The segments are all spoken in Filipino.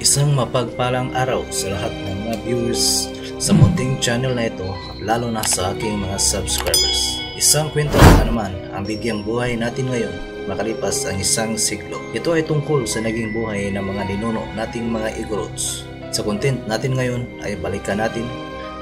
Isang mapagpalang araw sa lahat ng mga viewers sa munting channel na ito, lalo na sa aking mga subscribers. Isang kwento na naman ang bigyang buhay natin ngayon makalipas ang isang siglo. Ito ay tungkol sa naging buhay ng mga ninuno nating mga Igorots. Sa content natin ngayon ay balikan natin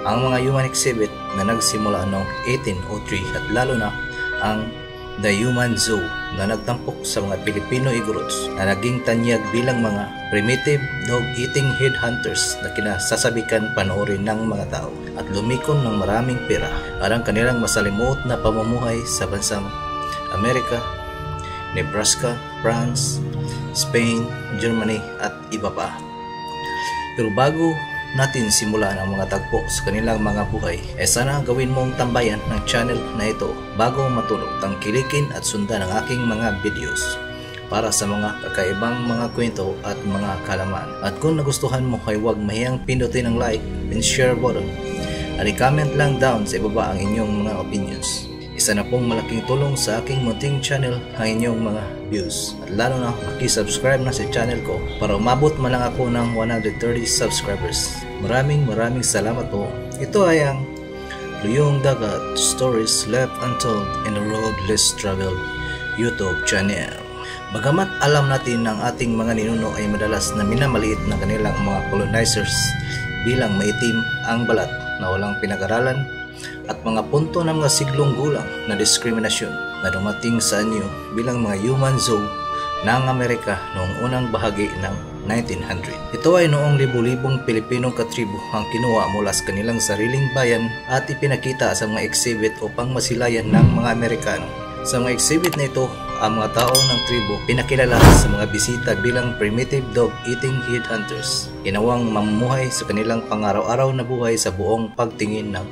ang mga human exhibit na nagsimula noong 1803 at lalo na ang The Human Zoo na nagtampok sa mga Filipino Igorots na naging tanyag bilang mga primitive dog-eating headhunters na kinasasabikan panoorin ng mga tao at lumikon ng maraming pera parang kanilang masalimuot na pamumuhay sa bansang Amerika, Nebraska, France, Spain, Germany at iba pa. Pero bago natin simulan ang mga tagpo sa kanilang mga buhay, sana gawin mong tambayan ng channel na ito bago matulog. Tangkilikin at sundan ang aking mga videos para sa mga kakaibang mga kwento at mga kalaman. At kung nagustuhan mo ay huwag mahiyang pindutin ang like and share button at i-comment lang down sa ibaba ang inyong mga opinions. Isa na pong malaking tulong sa aking munting channel ang inyong mga views. At lalo na makisubscribe na sa channel ko para umabot man lang ako ng 130 subscribers. Maraming salamat po. Ito ay ang Luyong Dagat Stories Left Untold in the Road Less Traveled YouTube channel. Bagamat alam natin ang ating mga ninuno ay madalas na minamaliit ng kanilang mga colonizers bilang maitim ang balat na walang pinag-aralan at mga punto ng mga siglong gulang na diskriminasyon na dumating sa anyo bilang mga human zoo ng Amerika noong unang bahagi ng 1900. Ito ay noong libu-libong Pilipinong katribo ang kinuha mula sa kanilang sariling bayan at ipinakita sa mga exhibit upang masilayan ng mga Amerikano. Sa mga exhibit na ito, ang mga tao ng tribo pinakilala sa mga bisita bilang primitive dog-eating headhunters, ginawang mamumuhay sa kanilang pang-araw-araw na buhay sa buong pagtingin ng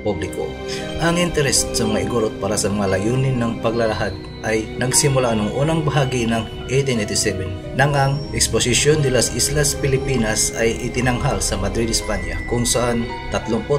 publiko. Ang interest sa mga Igorot para sa mga layunin ng paglalahad ay nagsimula noong unang bahagi ng 1887 nang ang Exposition de las Islas Filipinas ay itinanghal sa Madrid, Espanya, kung saan 36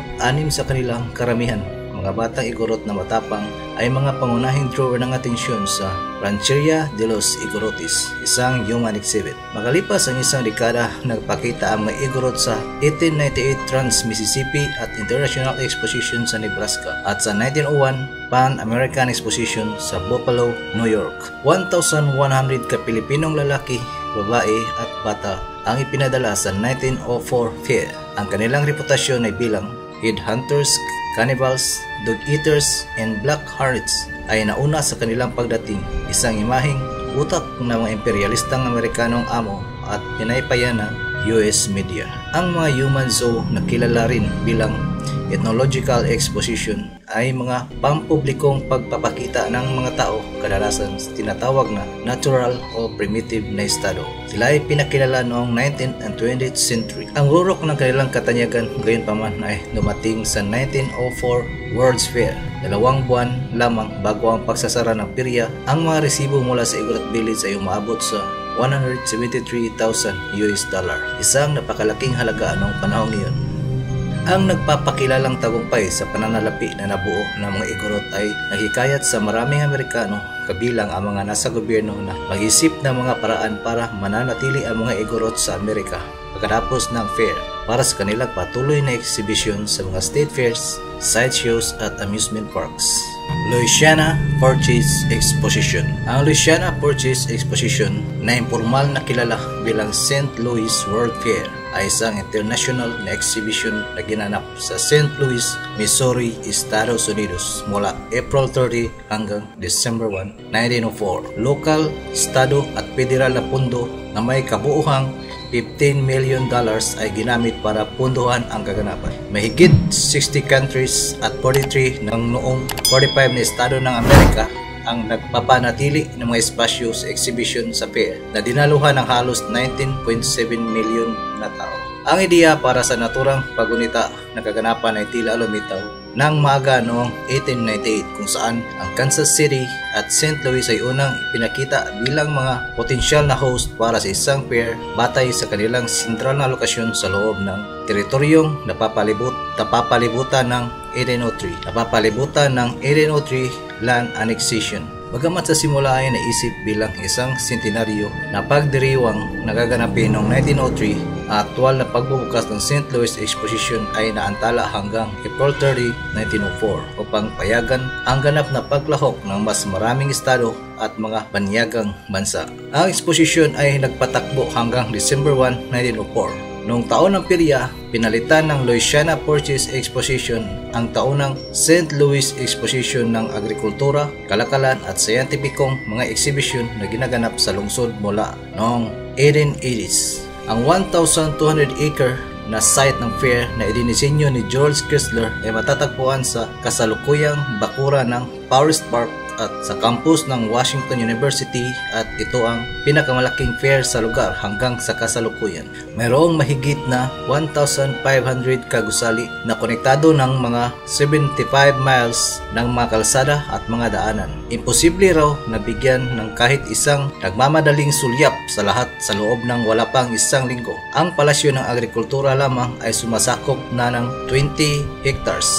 sa kanilang karamihan mga batang Igorot na matapang ay mga pangunahing drawer ng atensyon sa Rancheria de los Igorotes, isang human exhibit. Makalipas ang isang dekada, nagpakita ang mga Igorot sa 1898 Trans Mississippi and International Exposition sa Nebraska at sa 1901 Pan-American Exposition sa Buffalo, New York. 1,100 ka-Pilipinong lalaki, babae at bata ang ipinadala sa 1904 fair. Ang kanilang reputasyon ay bilang headhunters, cannibals, dog-eaters, and black hearts ay nauna sa kanilang pagdating, isang imaheng utak ng mga imperialistang Amerikanong amo at pinaypayan ng US media. Ang mga human zoo na kilala rin bilang ethnological exposition ay mga pampublikong pagpapakita ng mga tao kadalasan tinatawag na natural o primitive na estado. Sila ay pinakilala noong 19th and 20th century. Ang rurok ng kanilang katanyagan gayunpaman ay dumating sa 1904 World's Fair. 2 buwan lamang bago ang pagsasara ng pirya, ang mga resibo mula sa Igorot Village ay umaabot sa $173,000. Isang napakalaking halaga noong panahon iyon. Ang nagpapakilalang tagumpay sa pananalapi na nabuo ng mga Igorot ay nahikayat sa maraming Amerikano kabilang ang mga nasa gobyerno na mag-isip ng mga paraan para mananatili ang mga Igorot sa Amerika pagkatapos ng fair para sa kanilang patuloy na eksibisyon sa mga state fairs, sideshows at amusement parks. Louisiana Purchase Exposition. Ang Louisiana Purchase Exposition na impormal na kilala bilang St. Louis World Fair ay isang international na exhibition na ginanap sa St. Louis, Missouri, Estados Unidos mula April 30 hanggang December 1, 1904. Lokal, estado at federal na pundo na may kabuuhang $15 million ay ginamit para punduhan ang kaganapan. Mahigit 60 countries at 43 ng noong 45 na estado ng Amerika ang nagpapanatili ng mga espasyo sa exhibition sa fair na dinaluhan ng halos 19.7 million na tao. Ang ideya para sa naturang pagunita na kaganapan ay tila lumitaw nang maaga noong 1898 kung saan ang Kansas City at St. Louis ay unang ipinakita bilang mga potensyal na host para sa isang fair batay sa kanilang sentral na lokasyon sa loob ng teritoryong napapalibutan ng 1803 Land Annexation Bagamat sa simula ay naisip bilang isang sentenaryo na pagdiriwang nagaganapin noong 1903, ang aktual na pagbubukas ng St. Louis Exposition ay naantala hanggang April 30, 1904 upang payagan ang ganap na paglahok ng mas maraming estado at mga banyagang bansa. Ang exposition ay nagpatakbo hanggang December 1, 1904. Noong taon ng pirya, pinalitan ng Louisiana Purchase Exposition ang taunang St. Louis Exposition ng agrikultura, kalakalan at siyentipikong mga eksibisyon na ginaganap sa lungsod mula noong 1880s. Ang 1,200-acre na site ng fair na idinisenyo ni George Chrysler ay matatagpuan sa kasalukuyang bakura ng Forest Park at sa campus ng Washington University, at ito ang pinakamalaking fair sa lugar hanggang sa kasalukuyan. Mayroong mahigit na 1,500 kagusali na konektado ng mga 75 miles ng mga kalsada at mga daanan. Imposible raw na bigyan ng kahit isang nagmamadaling sulyap sa lahat sa loob ng wala pang isang linggo. Ang palasyo ng agrikultura lamang ay sumasakop na ng 20 hectares.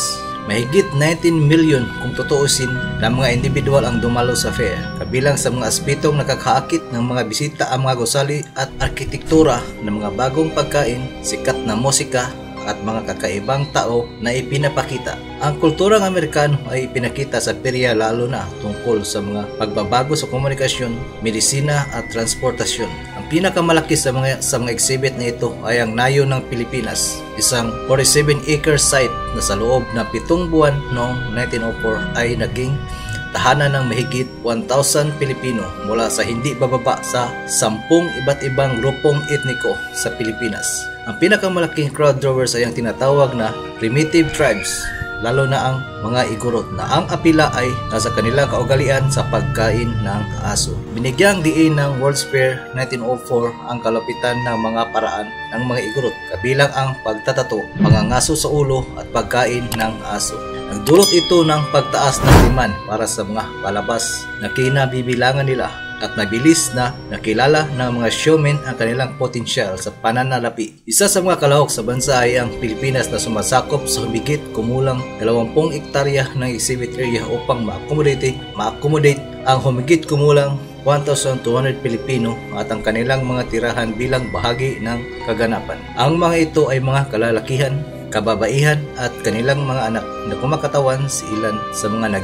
Mahigit 19 milyon kung tutuusin na mga individual ang dumalo sa fair. Kabilang sa mga aspetong nakakaakit ng mga bisita ang mga gusali at arkitektura ng mga bagong pagkain, sikat na musika at mga kakaibang tao na ipinapakita. Ang kulturang Amerikano ay ipinakita sa perya, lalo na tungkol sa mga pagbabago sa komunikasyon, medisina at transportasyon. Ang pinakamalaki sa mga exhibit na ito ay ang Nayo ng Pilipinas, isang 47-acre site na sa loob ng 7 buwan noong 1904 ay naging tahanan ng mahigit 1,000 Pilipino mula sa hindi bababa sa 10 iba't ibang grupong etniko sa Pilipinas. Ang pinakamalaking crowd drawers ay ang tinatawag na primitive tribes, lalo na ang mga Igorot na ang apila ay nasa kanilang kaugalian sa pagkain ng aso. Binigyang diin ng World's Fair 1904 ang kalapitan ng mga paraan ng mga Igorot, kabilang ang pagtatato, pangangaso sa ulo at pagkain ng aso. Nagdulot ito ng pagtaas ng demand para sa mga palabas na kinabibilangan nila, at mabilis na nakilala ng mga showmen ang kanilang potensyal sa pananalapi. Isa sa mga kalahok sa bansa ay ang Pilipinas na sumasakop sa humigit kumulang 20 hektarya ng exhibit area upang ma-accommodate ang humigit kumulang 1,200 Pilipino at ang kanilang mga tirahan bilang bahagi ng kaganapan. Ang mga ito ay mga kalalakihan, kababaihan at kanilang mga anak na kumakatawan sa ilan sa mga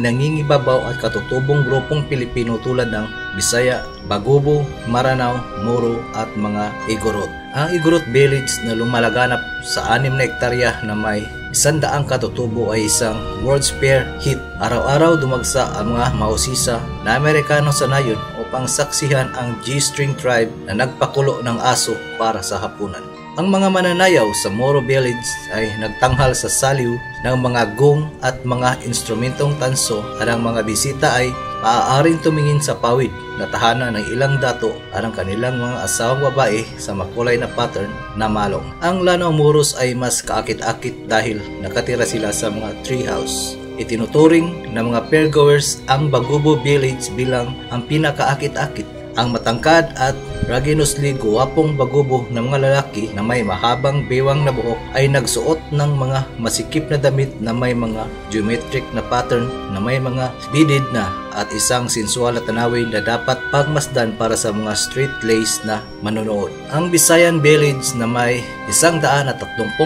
nangingibabaw at katutubong grupong Pilipino tulad ng Bisaya, Bagobo, Maranao, Moro at mga Igorot. Ang Igorot Village na lumalaganap sa 6 na hektarya na may 100 katutubo ay isang World's Fair hit. Araw-araw dumagsa ang mga mausisa na Amerikano sa nayon upang saksihan ang G-string tribe na nagpakulo ng aso para sa hapunan. Ang mga mananayaw sa Moro Village ay nagtanghal sa saliw ng mga gong at mga instrumentong tanso, at ang mga bisita ay maaaring tumingin sa pawid na tahanan ng ilang dato at ang kanilang mga asawang babae sa makulay na pattern na malong. Ang Lanao Muros ay mas kaakit-akit dahil nakatira sila sa mga treehouse. Itinuturing ng mga fairgoers ang Bagobo Village bilang ang pinakaakit-akit. Ang matangkad at raginosly guwapong Bagobo ng mga lalaki na may mahabang bewang na buhok ay nagsuot ng mga masikip na damit na may mga geometric na pattern na may mga beaded na at isang sensual na tanawin na dapat pagmasdan para sa mga street lace na manonood. Ang Bisayan Village na may 130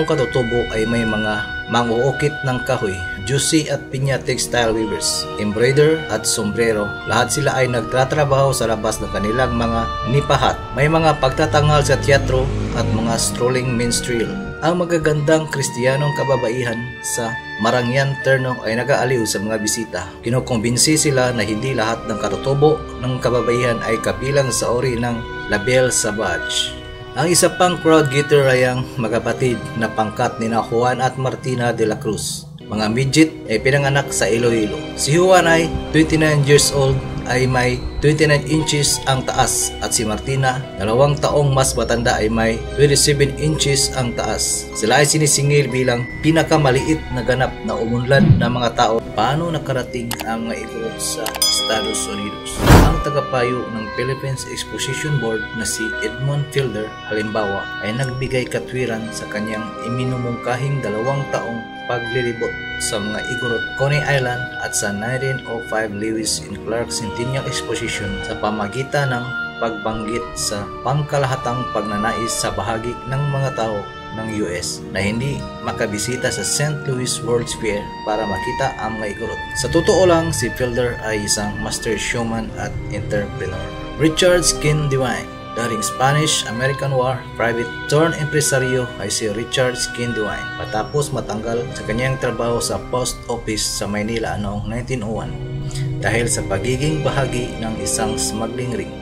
katutubo ay may mga manguukit ng kahoy, juicy at pinya textile weavers, embroider at sombrero. Lahat sila ay nagtatrabaho sa labas ng kanilang mga nipahat. May mga pagtatanghal sa teatro at mga strolling minstrel. Ang magagandang Kristiyanong kababaihan sa Marangyan Terno ay nag-aaliw sa mga bisita. Kinukumbinsi sila na hindi lahat ng katutubo ng kababaihan ay kabilang sa ori ng label savage. Ang isa pang crowd getter ay ang magkapatid na pangkat ni Juan at Martina de la Cruz. Mga midget ay pinanganak sa Iloilo. Si Juan ay 29 years old ay may 29 inches ang taas, at si Martina, 2 taong mas matanda, ay may 27 inches ang taas. Sila ay sinisingil bilang pinakamaliit na ganap na umunlad ng mga tao. Paano nakarating ang mga Igorot sa Estados Unidos? Ang tagapayo ng Philippines Exposition Board na si Edmund Felder halimbawa ay nagbigay katwiran sa kanyang iminumungkahing 2 taong paglilibot sa mga Igorot Coney Island at sa 1905 Lewis and Clark Centennial Exposition sa pamagitan ng pagbanggit sa pangkalahatang pagnanais sa bahagi ng mga tao ng US na hindi makabisita sa St. Louis World's Fair para makita ang mga Igorot. Sa totoo lang, si Felder ay isang master showman at entrepreneur. Richard Schneidewind. Daring Spanish-American War, private turned impresario ay si Richard Schneidewind matapos matanggal sa kanyang trabaho sa post office sa Maynila noong 1901 dahil sa pagiging bahagi ng isang smuggling ring.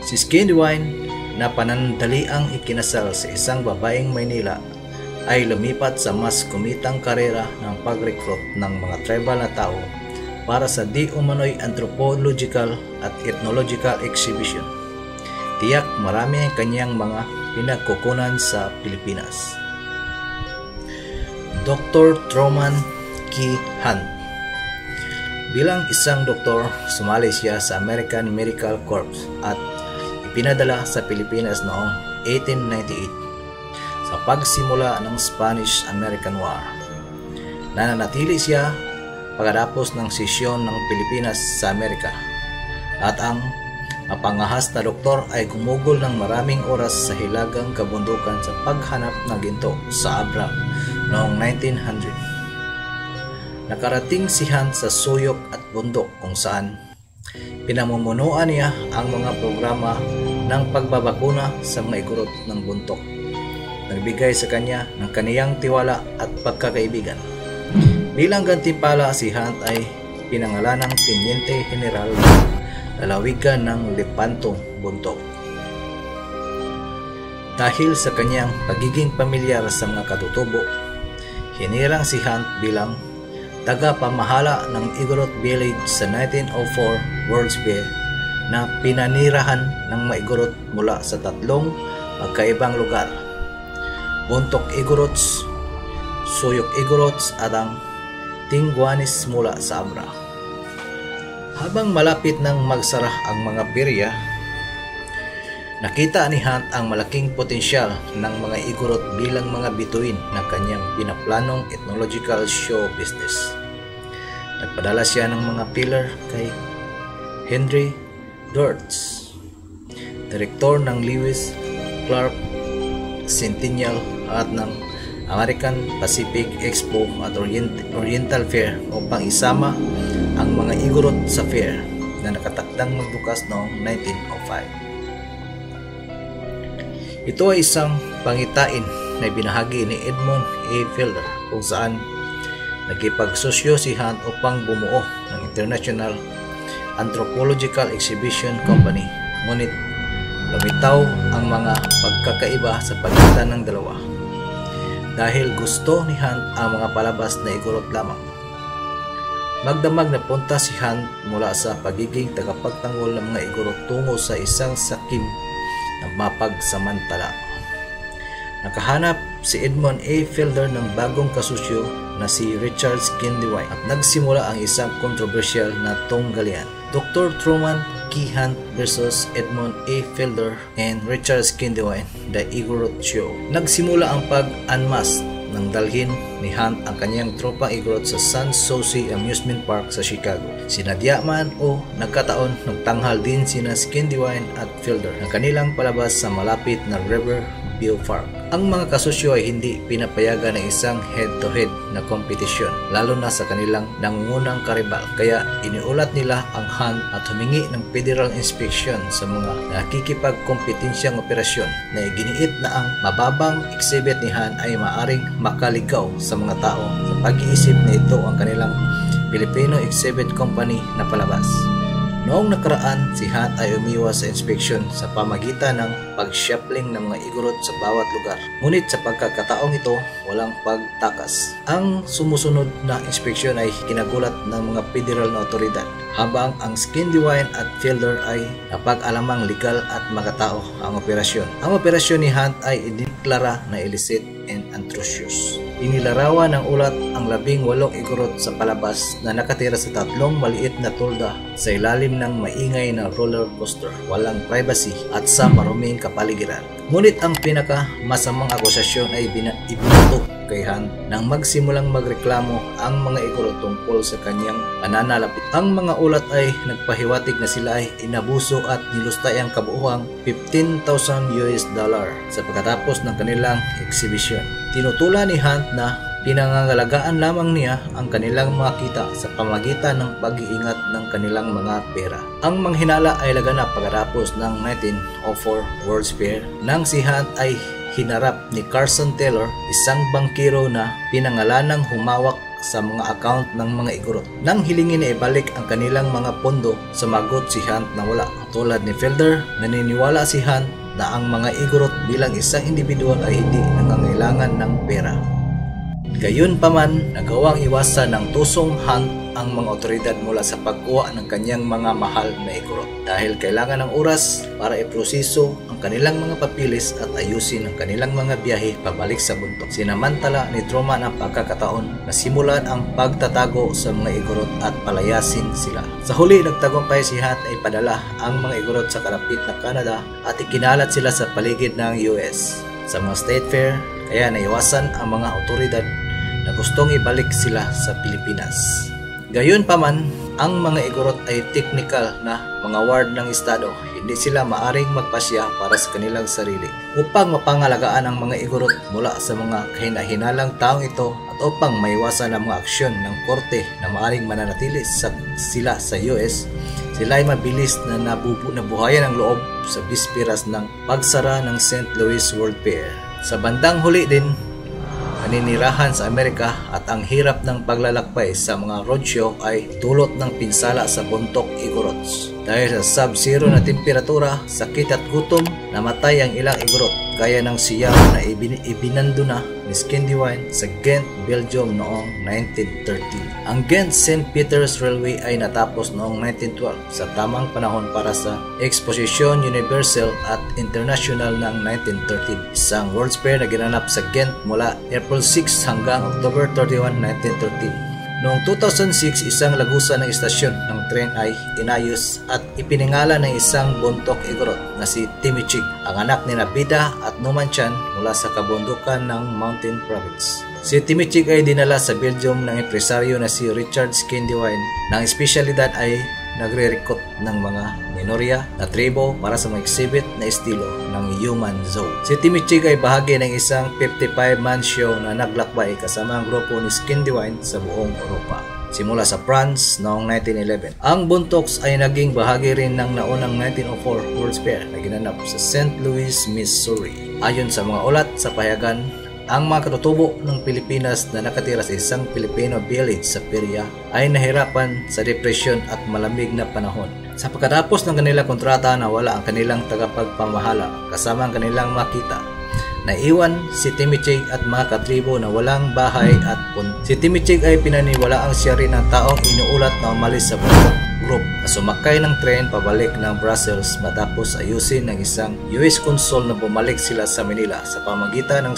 Si Schneidewind na panandaliang ikinasal sa isang babaeng Maynila ay lumipat sa mas kumitang karera ng pag-recruit ng mga tribal na tao para sa di umano'y anthropological at ethnological exhibition. Tiyak marami ang kanyang mga pinagkukunan sa Pilipinas. Dr. Truman K. Hunt. Bilang isang doktor, sumali siya sa American Medical Corps at ipinadala sa Pilipinas noong 1898 sa pagsimula ng Spanish-American War. Nananatili siya pagkatapos ng sesyon ng Pilipinas sa Amerika at ang mapangahas na doktor ay gumugol ng maraming oras sa hilagang kabundukan sa paghanap ng ginto sa Abra noong 1900. Nakarating si Hunt sa suyok at bundok kung saan pinamumunuan niya ang mga programa ng pagbabakuna sa mga Igorot ng Bontoc. Nagbigay sa kanya ng kaniyang tiwala at pagkakaibigan. Bilang gantimpala, si Hunt ay pinangalan ng Teniente General lalawigan ng Lepanto, Bontoc. Dahil sa kanyang pagiging pamilyar sa mga katutubo, hinirang si Hunt bilang tagapamahala ng Igorot Village sa 1904 World's Fair na pinanirahan ng mga Igorot mula sa tatlong magkaibang lugar: Bontoc Igorots, Suyok Igorots at ang Tingguanis mula sa Abra. Habang malapit ng magsara ang mga pirya, nakita ni Hunt ang malaking potensyal ng mga Igorot bilang mga bituin ng kanyang pinaplanong ethnological show business. Nagpadala siya ng mga pillar kay Henry Dorsch, direktor ng Lewis Clark Centennial at ng American Pacific Expo at Oriental Fair upang isama ang mga Igorot sa fair na nakatakdang magbukas noong 1905. Ito ay isang pangitain na binahagi ni Edmund A. Felder kung saan nakipagsosyo si Hunt upang bumuo ng International Anthropological Exhibition Company, ngunit lumitaw ang mga pagkakaiba sa pagitan ng dalawa dahil gusto ni Hunt ang mga palabas na Igorot lamang. Magdamag na punta si Hunt mula sa pagiging tagapagtanggol ng mga Igorot tungo sa isang sakim na mapagsamantala. Nakahanap si Edmund A. Felder ng bagong kasusyo na si Richard Schneidewind at nagsimula ang isang kontrobersyal na tunggalian. Dr. Truman K. Hunt versus Edmund A. Felder and Richard Schneidewind, The Igorot Show. Nagsimula ang pag-unmask ng dalhin ni Hunt ang kanyang tropang Igorot sa Sun Sosie Amusement Park sa Chicago. Sinadya man o nagkataon, nagtanghal din sina Schneidewind at Felder na kanilang palabas sa malapit na Riverview Park. Ang mga kasusyo ay hindi pinapayagan ng isang head-to-head na kompetisyon, lalo na sa kanilang nangungunang karibal. Kaya iniulat nila ang Hunt at humingi ng federal inspection sa mga nakikipagkompetensiyang operasyon na iginiit na ang mababang exhibit ni Hunt ay maaring makaligaw sa mga tao sa pag-iisip na ito ang kanilang Filipino Exhibit Company na palabas. Noong nakaraan, si Hunt ay umiwas sa inspeksyon sa pamagitan ng pag-shuffling ng mga Igorot sa bawat lugar. Ngunit sa pagkakataong ito, walang pagtakas. Ang sumusunod na inspeksyon ay kinagulat ng mga federal na otoridad, habang ang Schneidewind at Felder ay napag-alamang legal at makatao ang operasyon. Ang operasyon ni Hunt ay ideklara na illicit and Antrocius. Inilarawan ng ulat ang 18 Igorot sa palabas na nakatira sa 3 maliit na tulda sa ilalim ng maingay na roller coaster, walang privacy at sa maruming kapaligiran. Ngunit ang pinaka-masamang akusasyon ay ibinato kay Hunt nang magsimulang magreklamo ang mga Igorot tungkol sa kanyang pananalapit. Ang mga ulat ay nagpahiwatig na sila ay inabuso at nilustay ang kabuuang $15,000 sa pagkatapos ng kanilang exhibition. Tinutula ni Hunt na pinangangalagaan lamang niya ang kanilang mga kita sa pamagitan ng pag-iingat ng kanilang mga pera. Ang manghinala ay laganap pagkatapos ng 1904 World's Fair nang si Hunt ay hinarap ni Carson Taylor, isang bangkero na pinangalanang humawak sa mga account ng mga Igorot. Nang hilingin na ibalik ang kanilang mga pondo, sumagot si Hunt na wala. Tulad ni Felder, naniniwala si Hunt na ang mga Igorot bilang isang individual ay hindi nangangailangan ng pera. Gayunpaman, nagawang iwasan ng tusong Hunt ang mga otoridad mula sa pagkuha ng kanyang mga mahal na Igorot dahil kailangan ng oras para iproseso ang kanilang mga papilis at ayusin ang kanilang mga biyahe pabalik sa bundok. Sinamantala ni Truman ang pagkakataon na simulan ang pagtatago sa mga Igorot at palayasin sila. Sa huli, nagtagumpay si Hunt ay padala ang mga Igorot sa kalapit na Canada at ikinalat sila sa paligid ng US. Sa mga state fair, kaya naiwasan ang mga otoridad na gustong ibalik sila sa Pilipinas. Gayunpaman, ang mga Igorot ay technical na mga ward ng estado. Hindi sila maaring magpasya para sa kanilang sarili. Upang mapangalagaan ang mga Igorot mula sa mga kahinahinalang taong ito at upang maiwasan ang mga aksyon ng korte na maaring mananatili sila sa US, sila ay mabilis na nabuhayan ang loob sa bisperas ng pagsara ng St. Louis World Fair. Sa bandang huli din, naninirahan sa Amerika at ang hirap ng paglalakbay sa mga roadshow ay tulot ng pinsala sa Bontoc Igorots. Dahil sa sub-zero na temperatura, sakit at gutom, namatay ang ilang Igorot gaya ng siya na ibinando na ni Schneidewind sa Ghent, Belgium noong 1930. Ang Ghent St. Peter's Railway ay natapos noong 1912 sa tamang panahon para sa Exposition Universal at International ng 1913, isang World's Fair na ginanap sa Ghent mula April 6 hanggang October 31, 1913. Noong 2006, isang lagusan ng istasyon ng tren ay inayos at ipiningala ng isang Bontoc Igorot na si Timicheg, ang anak ni Napida at Numantian mula sa kabundukan ng Mountain Province. Si Timicheg ay dinala sa Belgium ng impresaryo na si Richard Schneidewind, na ang espesyalidad ay nagre-recruit ng mga minorya na tribo para sa mga exhibit na estilo ng Human Zoo. Si Timicheg ay bahagi ng isang 55-man show na naglakbay kasama ang grupo ni Schneidewind sa buong Europa, simula sa France noong 1911. Ang Bontocs ay naging bahagi rin ng naunang 1904 World's Fair na ginanap sa St. Louis, Missouri. Ayon sa mga ulat sa payagan, ang mga katutubo ng Pilipinas na nakatira sa isang Filipino village sa Peria ay nahirapan sa depresyon at malamig na panahon. Sa pagkatapos ng kanilang kontrata, nawala ang kanilang tagapagpamahala kasama ang kanilang makita. Naiwan si Timicheg at mga katribo na walang bahay at puno. Si Timicheg ay pinaniwalaang siya rin ng taong inuulat na umalis sa bundok group na sumakay ng tren pabalik ng Brussels matapos ayusin ng isang US consul na bumalik sila sa Manila sa pamagitan ng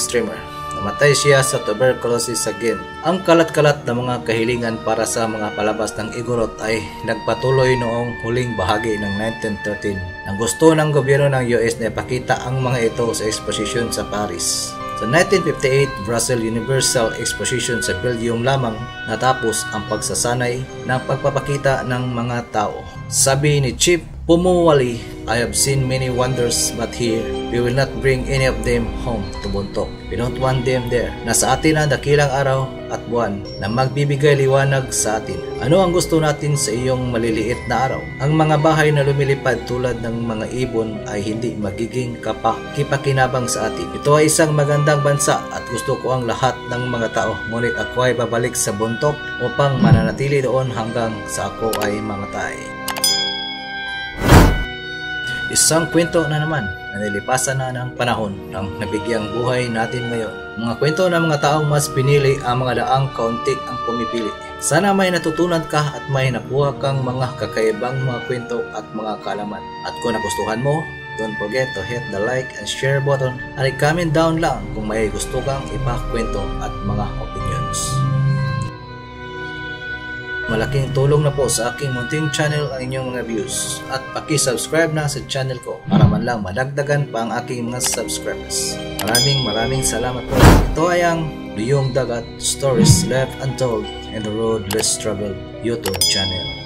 streamer. Namatay siya sa tuberculosis again. Ang kalat-kalat na mga kahilingan para sa mga palabas ng Igorot ay nagpatuloy noong huling bahagi ng 1913. Ang gusto ng gobyerno ng US na ipakita ang mga ito sa eksposisyon sa Paris. Sa 1958, Brussels Universal Exposition sa Belgium lamang natapos ang pagsasanay ng pagpapakita ng mga tao. Sabi ni Chief Fomoaley, "I have seen many wonders but here, we will not bring any of them home to Bontoc. We don't want them there." Nasa atin ang dakilang araw at buwan na magbibigay liwanag sa atin. Ano ang gusto natin sa iyong maliliit na araw? Ang mga bahay na lumilipad tulad ng mga ibon ay hindi magiging kapakipakinabang sa atin. Ito ay isang magandang bansa at gusto ko ang lahat ng mga tao, ngunit ako ay babalik sa Bontoc upang mananatili doon hanggang sa ako ay mamatay. Isang kwento na naman na nilipasan na ng panahon ng nabigyang buhay natin ngayon. Mga kwento ng mga taong mas pinili ang mga daang kaunti ang pumipili. Sana may natutunan ka at may nakuha kang mga kakaibang mga kwento at mga kalaman. At kung nagustuhan mo, Don't forget to hit the like and share button at i-comment down lang kung may gusto kang ipakwento at mga opinions. Malaking tulong na po sa aking munting channel ang inyong mga views at paki-subscribe na sa channel ko para man lang madagdagan pa ang aking mga subscribers. Maraming salamat po. Ito ay ang Luyong Dagat Stories Left Untold and the Road Less Traveled YouTube channel.